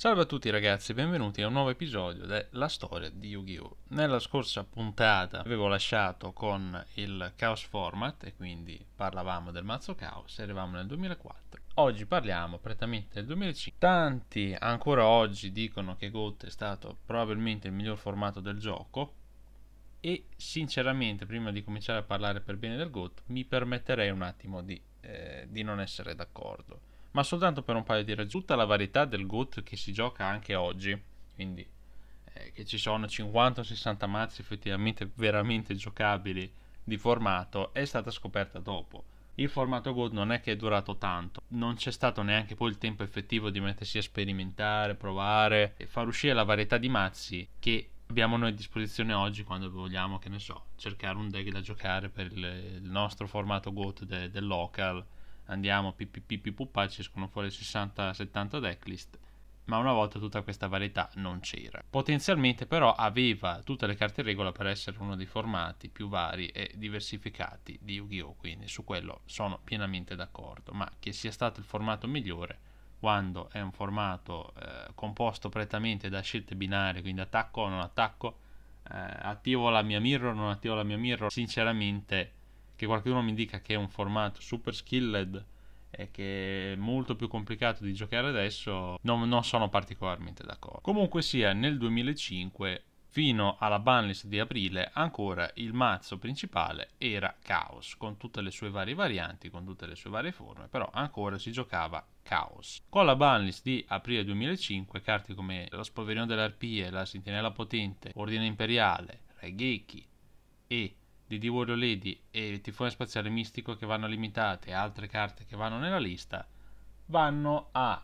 Salve a tutti ragazzi, benvenuti a un nuovo episodio della storia di Yu-Gi-Oh! Nella scorsa puntata avevo lasciato con il Chaos Format e quindi parlavamo del mazzo Chaos, eravamo nel 2004. Oggi parliamo prettamente del 2005. Tanti ancora oggi dicono che GOAT è stato probabilmente il miglior formato del gioco e sinceramente prima di cominciare a parlare per bene del GOAT mi permetterei un attimo di non essere d'accordo. Ma soltanto per un paio di ragioni. Tutta la varietà del GOAT che si gioca anche oggi, quindi che ci sono 50 o 60 mazzi effettivamente veramente giocabili di formato, è stata scoperta dopo. Il formato GOAT non è che è durato tanto, non c'è stato neanche poi il tempo effettivo di mettersi a sperimentare, provare e far uscire la varietà di mazzi che abbiamo noi a disposizione oggi quando vogliamo, che ne so, cercare un deck da giocare per il nostro formato GOAT del local. Andiamo pipipipipuppa, ci escono fuori 60-70 decklist, ma una volta tutta questa varietà non c'era. Potenzialmente però aveva tutte le carte in regola per essere uno dei formati più vari e diversificati di Yu-Gi-Oh, quindi su quello sono pienamente d'accordo, ma che sia stato il formato migliore quando è un formato composto prettamente da scelte binarie, quindi attacco o non attacco, attivo la mia Mirror o non attivo la mia Mirror, sinceramente che qualcuno mi dica che è un formato super skilled e che è molto più complicato di giocare adesso, non sono particolarmente d'accordo. Comunque sia, nel 2005, fino alla banlist di aprile, ancora il mazzo principale era Chaos, con tutte le sue varie varianti, con tutte le sue varie forme, però ancora si giocava Chaos. Con la banlist di aprile 2005, carte come lo Spolverino delle Arpie, la Sentinella Potente, Ordine Imperiale, Raigeki e di Warrior Lady e Tifone Spaziale Mistico che vanno limitate, altre carte che vanno nella lista, vanno a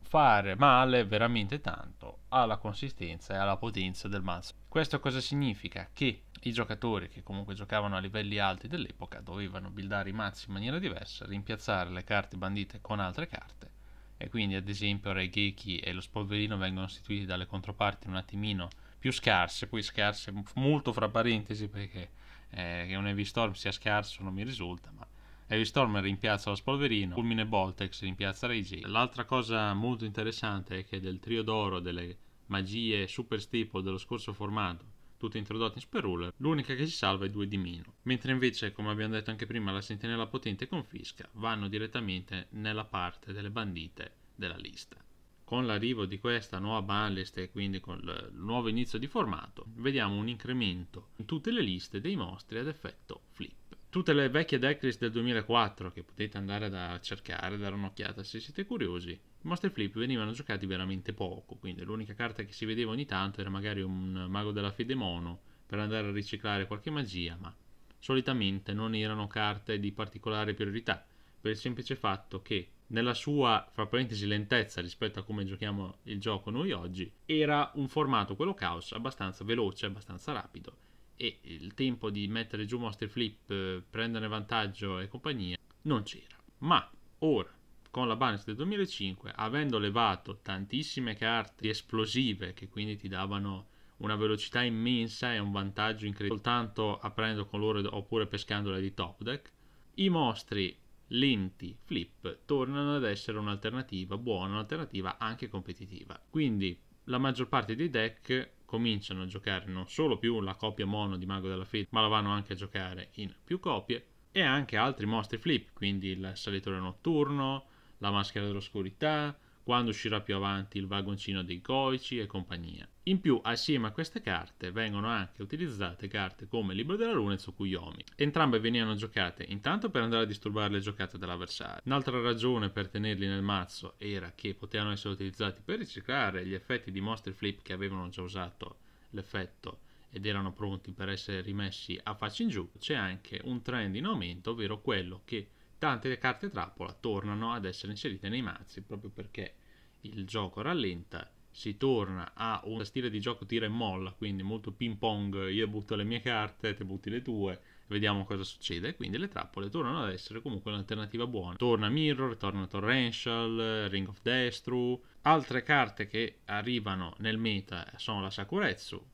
fare male veramente tanto alla consistenza e alla potenza del mazzo. Questo cosa significa? Che i giocatori che comunque giocavano a livelli alti dell'epoca dovevano buildare i mazzi in maniera diversa, rimpiazzare le carte bandite con altre carte, e quindi ad esempio Raigeki e lo Spolverino vengono sostituiti dalle controparti un attimino più scarse, poi scarse molto fra parentesi perché che un Heavy Storm sia scarso non mi risulta, ma Heavy Storm rimpiazza lo Spolverino, Fulmine Voltex rimpiazza Ray G. L'altra cosa molto interessante è che del trio d'oro delle magie super staple dello scorso formato, tutte introdotte in Super Ruler, l'unica che si salva è Due di Meno, mentre invece, come abbiamo detto anche prima, la Sentinella Potente e Confisca vanno direttamente nella parte delle bandite della lista. Con l'arrivo di questa nuova banlist e quindi con il nuovo inizio di formato, vediamo un incremento in tutte le liste dei mostri ad effetto flip. Tutte le vecchie decklist del 2004 che potete andare a cercare, dare un'occhiata se siete curiosi, i mostri flip venivano giocati veramente poco, quindi l'unica carta che si vedeva ogni tanto era magari un Mago della Fede mono per andare a riciclare qualche magia, ma solitamente non erano carte di particolare priorità, per il semplice fatto che nella sua, fra parentesi, lentezza rispetto a come giochiamo il gioco noi oggi, era un formato, quello Chaos, abbastanza veloce, abbastanza rapido, e il tempo di mettere giù mostri flip, prenderne vantaggio e compagnia non c'era. Ma ora, con la banlist del 2005, avendo levato tantissime carte esplosive che quindi ti davano una velocità immensa e un vantaggio incredibile soltanto aprendo con loro oppure pescandole di top deck, i mostri lenti flip tornano ad essere un'alternativa buona, un'alternativa anche competitiva. Quindi la maggior parte dei deck cominciano a giocare non solo più la copia mono di Mago della Fede, ma la vanno anche a giocare in più copie e anche altri mostri flip, quindi il Salitore Notturno, la Maschera dell'Oscurità, quando uscirà più avanti il vagoncino dei Goichi e compagnia. In più, assieme a queste carte, vengono anche utilizzate carte come Libro della Luna e Tsukuyomi. Entrambe venivano giocate intanto per andare a disturbare le giocate dell'avversario. Un'altra ragione per tenerli nel mazzo era che potevano essere utilizzati per riciclare gli effetti di mostri flip che avevano già usato l'effetto ed erano pronti per essere rimessi a faccia in giù. C'è anche un trend in aumento, ovvero quello che tante carte trappola tornano ad essere inserite nei mazzi proprio perché il gioco rallenta, si torna a uno stile di gioco tira e molla, quindi molto ping pong, io butto le mie carte, te butti le tue, vediamo cosa succede, quindi le trappole tornano ad essere comunque un'alternativa buona. Torna Mirror, torna Torrential, Ring of Destru. Altre carte che arrivano nel meta sono la Sakuretsu,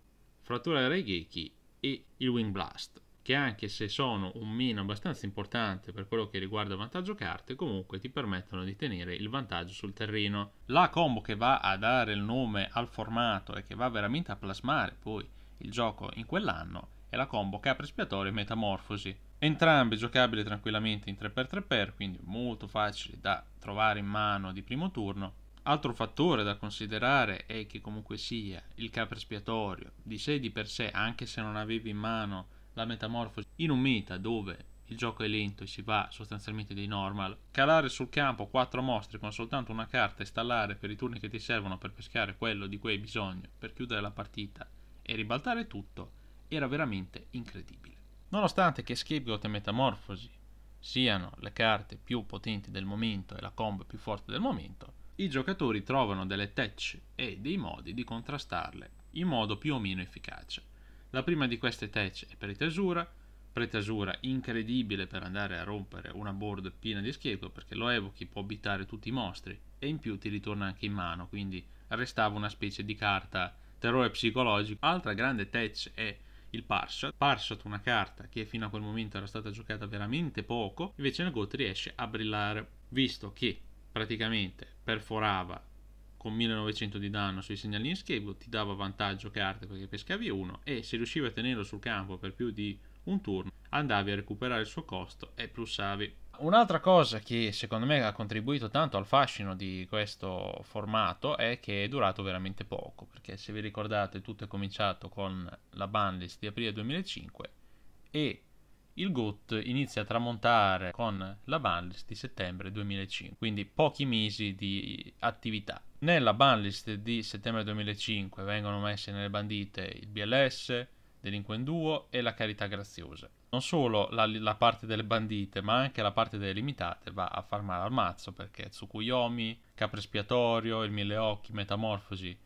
Frattura Raigeki e il Wing Blast, che anche se sono un meno abbastanza importante per quello che riguarda vantaggio carte, comunque ti permettono di tenere il vantaggio sul terreno. La combo che va a dare il nome al formato e che va veramente a plasmare poi il gioco in quell'anno è la combo Capro Espiatorio e Metamorfosi. Entrambe giocabili tranquillamente in 3x3x, quindi molto facili da trovare in mano di primo turno. Altro fattore da considerare è che comunque sia il Capro Espiatorio di sé di per sé, anche se non avevi in mano la Metamorfosi, in un meta dove il gioco è lento e si va sostanzialmente dei normal, calare sul campo 4 mostri con soltanto una carta e stallare per i turni che ti servono per pescare quello di cui hai bisogno per chiudere la partita e ribaltare tutto era veramente incredibile. Nonostante che Scapegoat e Metamorfosi siano le carte più potenti del momento e la combo più forte del momento, i giocatori trovano delle tech e dei modi di contrastarle in modo più o meno efficace. La prima di queste tech è Prete Asura. Prete Asura incredibile per andare a rompere una board piena di Scapegoat, perché lo evochi, può abitare tutti i mostri e in più ti ritorna anche in mano, quindi restava una specie di carta terrore psicologico. Altra grande tech è il Parshat. Parshat, una carta che fino a quel momento era stata giocata veramente poco, invece nel GOAT riesce a brillare, visto che praticamente perforava con 1900 di danno sui segnalini Scapegoat, ti dava vantaggio carte perché pescavi uno, e se riuscivi a tenerlo sul campo per più di un turno andavi a recuperare il suo costo e plussavi. Un'altra cosa che secondo me ha contribuito tanto al fascino di questo formato è che è durato veramente poco, perché se vi ricordate tutto è cominciato con la banlist di aprile 2005 e il GOAT inizia a tramontare con la banlist di settembre 2005, quindi pochi mesi di attività. Nella banlist di settembre 2005 vengono messe nelle bandite il BLS, Delinquent Duo e la Carità Graziosa. Non solo la parte delle bandite, ma anche la parte delle limitate va a far male al mazzo, perché Tsukuyomi, Capro Espiatorio, il Milleocchi, Metamorfosi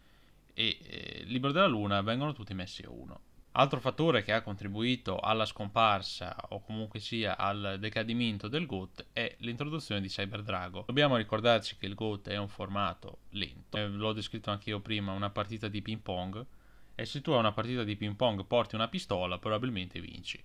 e Libro della Luna vengono tutti messi a uno. Altro fattore che ha contribuito alla scomparsa o comunque sia al decadimento del GOAT è l'introduzione di Cyber Drago. Dobbiamo ricordarci che il GOAT è un formato lento, l'ho descritto anche io prima, una partita di ping pong, e se tu a una partita di ping pong porti una pistola probabilmente vinci.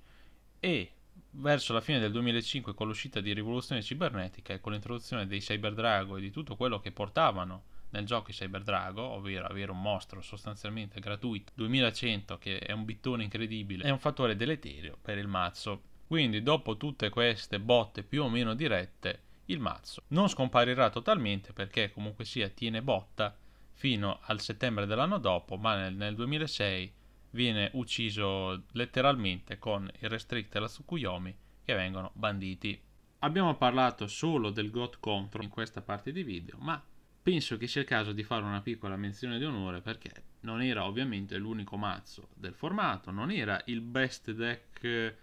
E verso la fine del 2005, con l'uscita di Rivoluzione Cibernetica e con l'introduzione dei Cyber Drago e di tutto quello che portavano nel gioco i Cyber Drago, ovvero avere un mostro sostanzialmente gratuito 2100 che è un bittone incredibile, è un fattore deleterio per il mazzo. Quindi dopo tutte queste botte più o meno dirette, il mazzo non scomparirà totalmente, perché comunque sia tiene botta fino al settembre dell'anno dopo, ma nel 2006 viene ucciso letteralmente con il Restrict e la Tsukuyomi che vengono banditi. Abbiamo parlato solo del GOAT Control in questa parte di video, ma penso che sia il caso di fare una piccola menzione di onore, perché non era ovviamente l'unico mazzo del formato, non era il best deck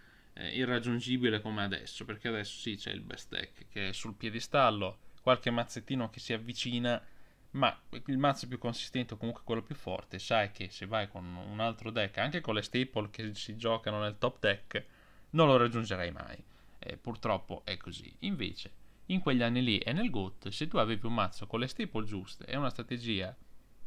irraggiungibile come adesso, perché adesso sì c'è il best deck che è sul piedistallo, qualche mazzettino che si avvicina, ma il mazzo più consistente o comunque quello più forte sai che se vai con un altro deck, anche con le staple che si giocano nel top deck, non lo raggiungerai mai, purtroppo è così. Invece in quegli anni lì e nel GOAT, se tu avevi un mazzo con le staple giuste e una strategia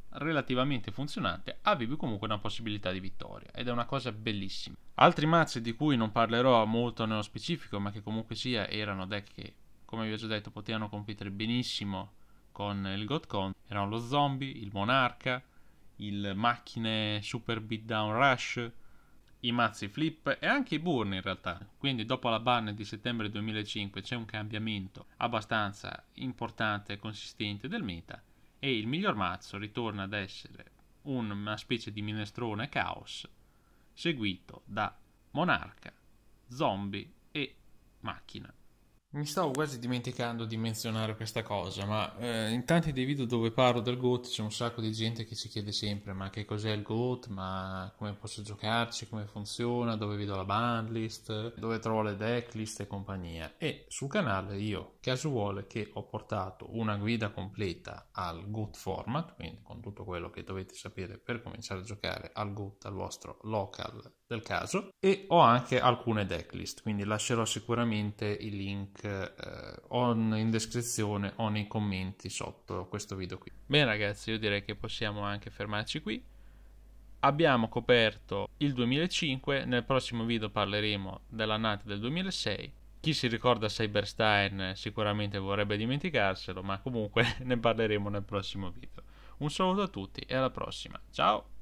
relativamente funzionante, avevi comunque una possibilità di vittoria, ed è una cosa bellissima. Altri mazzi di cui non parlerò molto nello specifico, ma che comunque sia erano deck che, come vi ho già detto, potevano competere benissimo con il GOAT Control, erano lo Zombie, il Monarca, il Macchine Super Beatdown Rush, i mazzi flip e anche i burn in realtà. Quindi dopo la ban di settembre 2005 c'è un cambiamento abbastanza importante e consistente del meta, e il miglior mazzo ritorna ad essere una specie di minestrone caos seguito da Monarca, Zombie e Macchina. Mi stavo quasi dimenticando di menzionare questa cosa, ma in tanti dei video dove parlo del GOAT c'è un sacco di gente che ci chiede sempre: ma che cos'è il GOAT, ma come posso giocarci, come funziona, dove vedo la banlist, dove trovo le decklist e compagnia. E sul canale io, caso vuole, che ho portato una guida completa al GOAT format, quindi con tutto quello che dovete sapere per cominciare a giocare al GOAT, al vostro local del caso, e ho anche alcune decklist, quindi lascerò sicuramente il link in descrizione o nei commenti sotto questo video qui. Bene ragazzi, io direi che possiamo anche fermarci qui. abbiamo coperto il 2005, nel prossimo video parleremo dell'annata del 2006. Chi si ricorda Cyberstein sicuramente vorrebbe dimenticarselo, ma comunque ne parleremo nel prossimo video. Un saluto a tutti e alla prossima, ciao!